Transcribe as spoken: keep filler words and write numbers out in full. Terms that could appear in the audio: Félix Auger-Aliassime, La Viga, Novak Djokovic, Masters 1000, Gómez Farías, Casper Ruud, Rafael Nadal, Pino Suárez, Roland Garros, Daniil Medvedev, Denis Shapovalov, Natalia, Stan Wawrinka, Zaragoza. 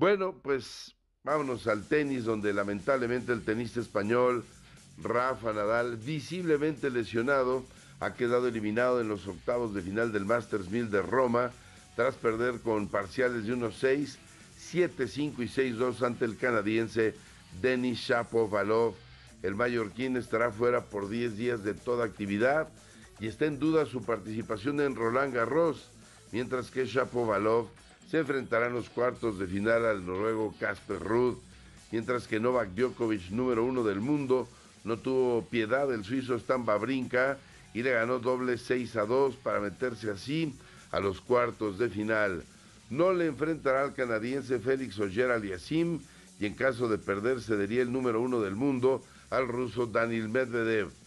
Bueno, pues vámonos al tenis, donde lamentablemente el tenista español Rafa Nadal, visiblemente lesionado, ha quedado eliminado en los octavos de final del Masters mil de Roma, tras perder con parciales de uno seis, siete cinco y seis dos ante el canadiense Denis Shapovalov. El mallorquín estará fuera por diez días de toda actividad y está en duda su participación en Roland Garros, mientras que Shapovalov se enfrentará en los cuartos de final al noruego Casper Ruud, mientras que Novak Djokovic, número uno del mundo, no tuvo piedad del suizo Stan Wawrinka y le ganó doble seis a dos para meterse así a los cuartos de final. No le enfrentará al canadiense Félix Auger-Aliassime y en caso de perder cedería el número uno del mundo al ruso Daniil Medvedev.